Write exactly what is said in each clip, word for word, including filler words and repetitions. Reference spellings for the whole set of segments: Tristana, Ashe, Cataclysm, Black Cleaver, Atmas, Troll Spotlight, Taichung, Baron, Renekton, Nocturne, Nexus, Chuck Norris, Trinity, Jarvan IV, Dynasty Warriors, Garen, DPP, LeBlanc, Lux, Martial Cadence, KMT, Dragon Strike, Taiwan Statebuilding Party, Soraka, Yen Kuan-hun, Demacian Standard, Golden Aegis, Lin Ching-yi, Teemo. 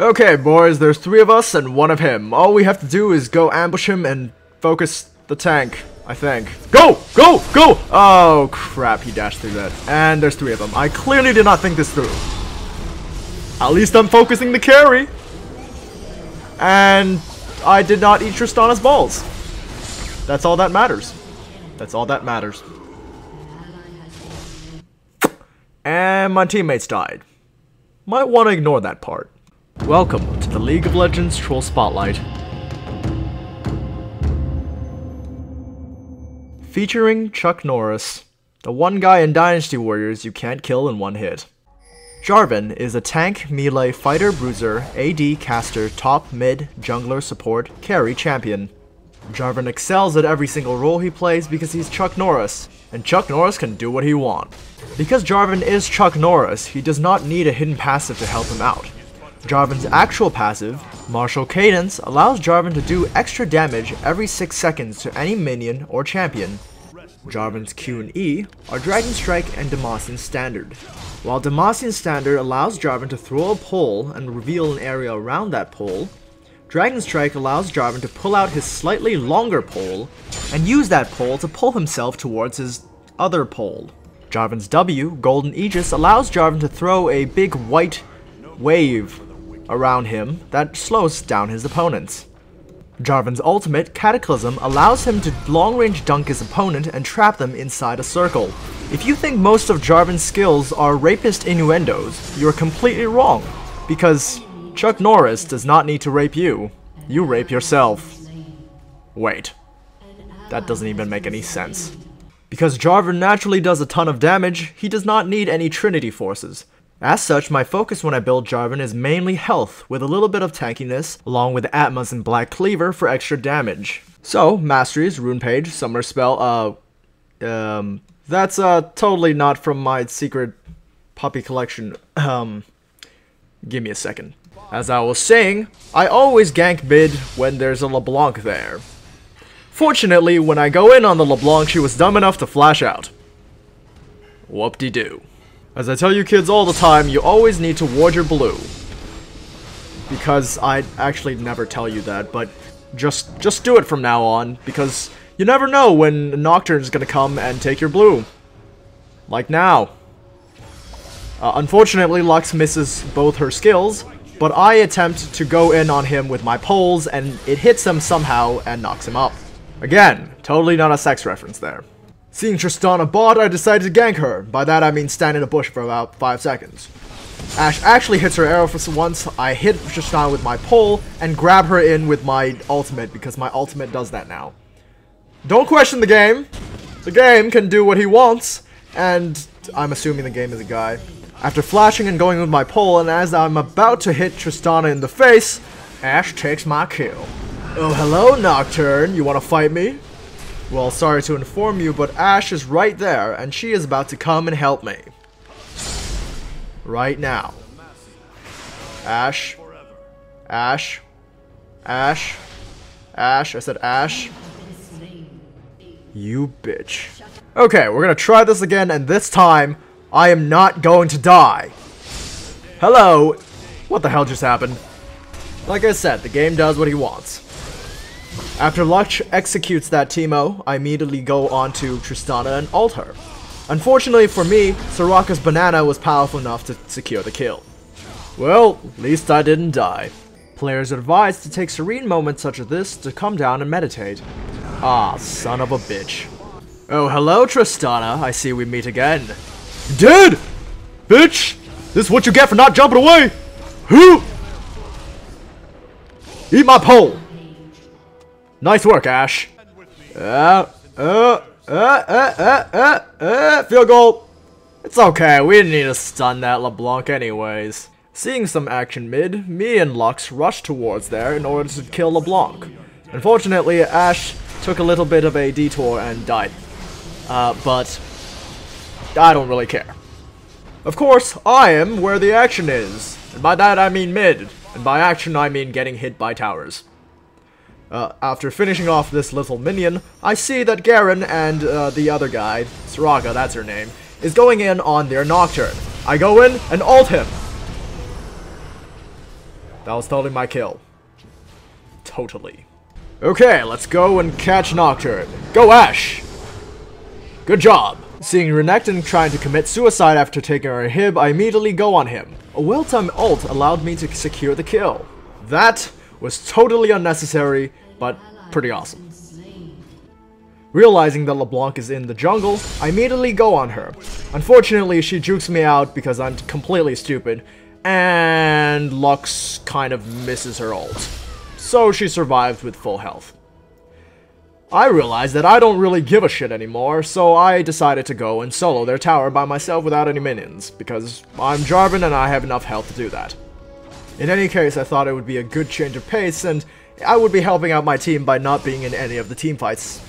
Okay, boys, there's three of us and one of him. All we have to do is go ambush him and focus the tank, I think. Go! Go! Go! Oh, crap, he dashed through that. And there's three of them. I clearly did not think this through. At least I'm focusing the carry. And I did not eat Tristana's balls. That's all that matters. That's all that matters. And my teammates died. Might want to ignore that part. Welcome to the League of Legends Troll Spotlight. Featuring Chuck Norris, the one guy in Dynasty Warriors you can't kill in one hit. Jarvan is a tank, melee, fighter, bruiser, A D, caster, top, mid, jungler, support, carry champion. Jarvan excels at every single role he plays because he's Chuck Norris, and Chuck Norris can do what he wants. Because Jarvan is Chuck Norris, he does not need a hidden passive to help him out. Jarvan's actual passive, Martial Cadence, allows Jarvan to do extra damage every six seconds to any minion or champion. Jarvan's Q and E are Dragon Strike and Demacian Standard. While Demacian Standard allows Jarvan to throw a pole and reveal an area around that pole, Dragon Strike allows Jarvan to pull out his slightly longer pole and use that pole to pull himself towards his other pole. Jarvan's W, Golden Aegis, allows Jarvan to throw a big white wave around him that slows down his opponents. Jarvan's ultimate, Cataclysm, allows him to long-range dunk his opponent and trap them inside a circle. If you think most of Jarvan's skills are rapist innuendos, you're completely wrong, because Chuck Norris does not need to rape you. You rape yourself. Wait. That doesn't even make any sense. Because Jarvan naturally does a ton of damage, he does not need any Trinity forces. As such, my focus when I build Jarvan is mainly health, with a little bit of tankiness, along with Atmas and Black Cleaver for extra damage. So, Masteries, Rune Page, Summoner Spell, uh... Um... That's, uh, totally not from my secret puppy collection. Um... Give me a second. As I was saying, I always gank mid when there's a LeBlanc there. Fortunately, when I go in on the LeBlanc, she was dumb enough to flash out. Whoop-de-doo. As I tell you kids all the time, you always need to ward your blue. Because I actually never tell you that, but just just do it from now on, because you never know when Nocturne's gonna come and take your blue. Like now. Uh, unfortunately, Lux misses both her skills, but I attempt to go in on him with my poles, and it hits him somehow and knocks him up. Again, totally not a sex reference there. Seeing Tristana bot, I decided to gank her. By that I mean stand in a bush for about five seconds. Ashe actually hits her arrow for once. I hit Tristana with my pole and grab her in with my ultimate because my ultimate does that now. Don't question the game. The game can do what he wants, and I'm assuming the game is a guy. After flashing and going with my pole, and as I'm about to hit Tristana in the face, Ashe takes my kill. Oh, hello Nocturne, you wanna fight me? Well, sorry to inform you, but Ashe is right there, and she is about to come and help me. Right now. Ashe. Ashe. Ashe. Ashe. I said Ashe. You bitch. Okay, we're gonna try this again, and this time, I am not going to die. Hello. What the hell just happened? Like I said, the game does what he wants. After Lux executes that Teemo, I immediately go on to Tristana and ult her. Unfortunately for me, Soraka's banana was powerful enough to secure the kill. Well, at least I didn't die. Players are advised to take serene moments such as this to come down and meditate. Ah, son of a bitch. Oh, hello Tristana, I see we meet again. You dead! Bitch! This is what you get for not jumping away! Who? Eat my pole! Nice work, Ashe. Uh, uh, uh, uh, uh, uh, uh, field goal. It's okay, we didn't need to stun that LeBlanc anyways. Seeing some action mid, me and Lux rushed towards there in order to kill LeBlanc. Unfortunately, Ashe took a little bit of a detour and died. Uh, but I don't really care. Of course, I am where the action is. And by that I mean mid. And by action I mean getting hit by towers. Uh, after finishing off this little minion, I see that Garen and uh, the other guy, Soraka, that's her name, is going in on their Nocturne. I go in and ult him. That was totally my kill. Totally. Okay, let's go and catch Nocturne. Go, Ashe! Good job! Seeing Renekton trying to commit suicide after taking our Hib, I immediately go on him. A well-timed ult allowed me to secure the kill. That was totally unnecessary, but pretty awesome. Realizing that LeBlanc is in the jungle, I immediately go on her. Unfortunately, she jukes me out because I'm completely stupid, and Lux kind of misses her ult. So she survives with full health. I realize that I don't really give a shit anymore, so I decided to go and solo their tower by myself without any minions, because I'm Jarvan and I have enough health to do that. In any case, I thought it would be a good change of pace, and I would be helping out my team by not being in any of the team fights.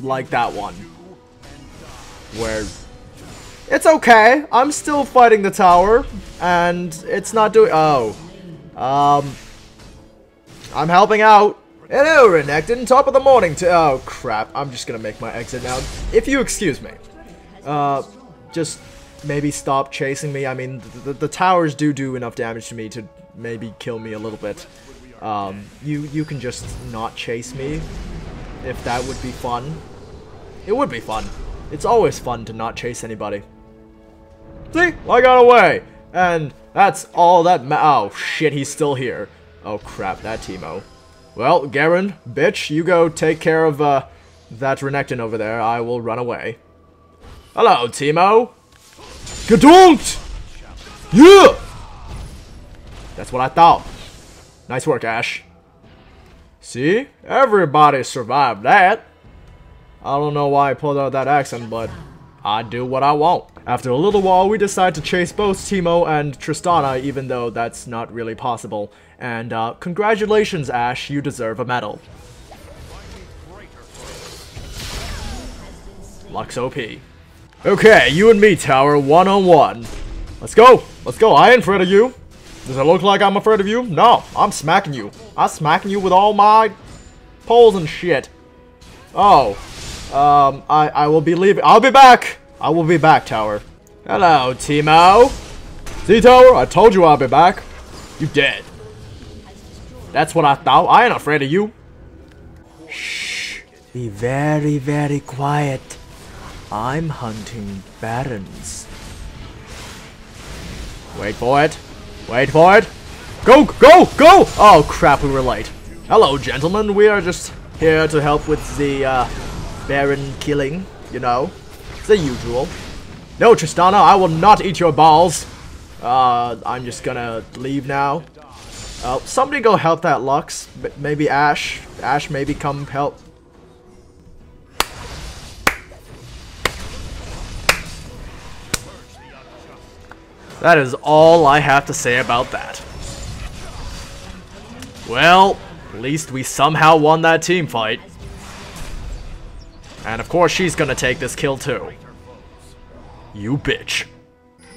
Like that one, where it's okay, I'm still fighting the tower, and it's not doing- oh, um, I'm helping out. Hello, Renekton, top of the morning to- oh, crap, I'm just gonna make my exit now, if you excuse me. Uh, just maybe stop chasing me. I mean, the, the, the towers do do enough damage to me to maybe kill me a little bit. Um, you, you can just not chase me, if that would be fun. It would be fun. It's always fun to not chase anybody. See? I got away! And that's all that ma- oh, shit, he's still here. Oh, crap, that Teemo. Well, Garen, bitch, you go take care of, uh, that Renekton over there. I will run away. Hello, Teemo! Gadonked! Yeah! That's what I thought. Nice work, Ashe. See? Everybody survived that. I don't know why I pulled out that accent, but I do what I want. After a little while, we decide to chase both Teemo and Tristana, even though that's not really possible. And uh, congratulations, Ashe, you deserve a medal. Lux O P. Okay, you and me, tower, one-on-one. Let's go. Let's go. I ain't afraid of you. Does it look like I'm afraid of you? No, I'm smacking you. I'm smacking you with all my poles and shit. Oh, um, I, I will be leaving. I'll be back. I will be back, tower. Hello, Teemo. See, tower, I told you I'll be back. You dead. That's what I thought. I ain't afraid of you. Shh. Be very, very quiet. I'm hunting barons. Wait for it. Wait for it. Go, go, go! Oh, crap, we were late. Hello, gentlemen. We are just here to help with the uh, Baron killing, you know. The usual. No, Tristana, I will not eat your balls. Uh, I'm just gonna leave now. Uh, somebody go help that Lux. Maybe Ashe. Ashe, maybe come help. That is all I have to say about that. Well, at least we somehow won that team fight. And of course she's gonna take this kill too. You bitch.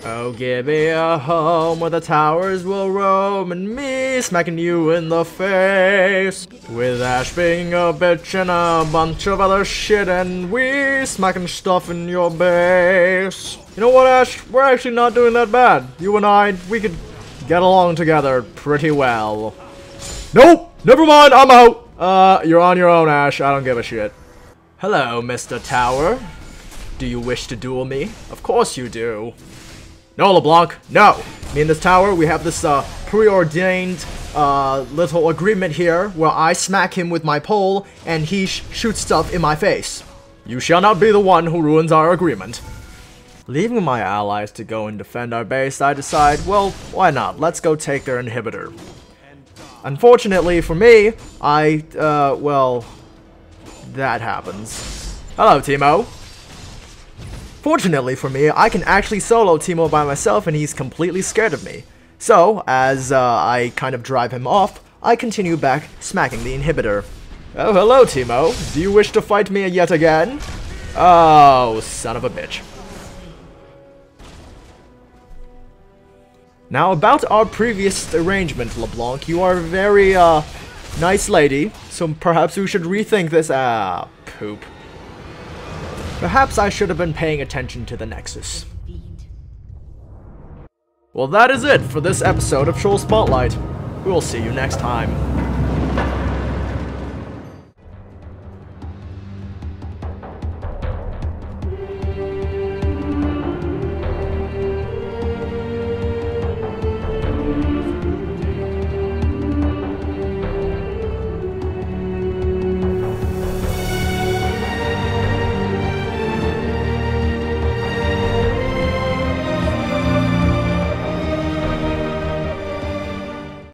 Oh, give me a home where the towers will roam and me smacking you in the face. With Ashe being a bitch and a bunch of other shit and we smacking stuff in your base. You know what, Ashe? We're actually not doing that bad. You and I, we could get along together pretty well. Nope! Never mind, I'm out! Uh, you're on your own, Ashe. I don't give a shit. Hello, Mister Tower. Do you wish to duel me? Of course you do. No, LeBlanc, no! Me and this tower, we have this, uh, preordained, uh, little agreement here where I smack him with my pole and he sh shoots stuff in my face. You shall not be the one who ruins our agreement. Leaving my allies to go and defend our base, I decide, well, why not? Let's go take their inhibitor. Unfortunately for me, I, uh, well, that happens. Hello, Teemo. Fortunately for me, I can actually solo Teemo by myself and he's completely scared of me. So, as uh, I kind of drive him off, I continue back smacking the inhibitor. Oh, hello, Teemo. Do you wish to fight me yet again? Oh, son of a bitch. Now, about our previous arrangement, LeBlanc, you are a very, uh, nice lady, so perhaps we should rethink this- ah, poop. Perhaps I should have been paying attention to the Nexus. Well, that is it for this episode of Troll Spotlight. We will see you next time.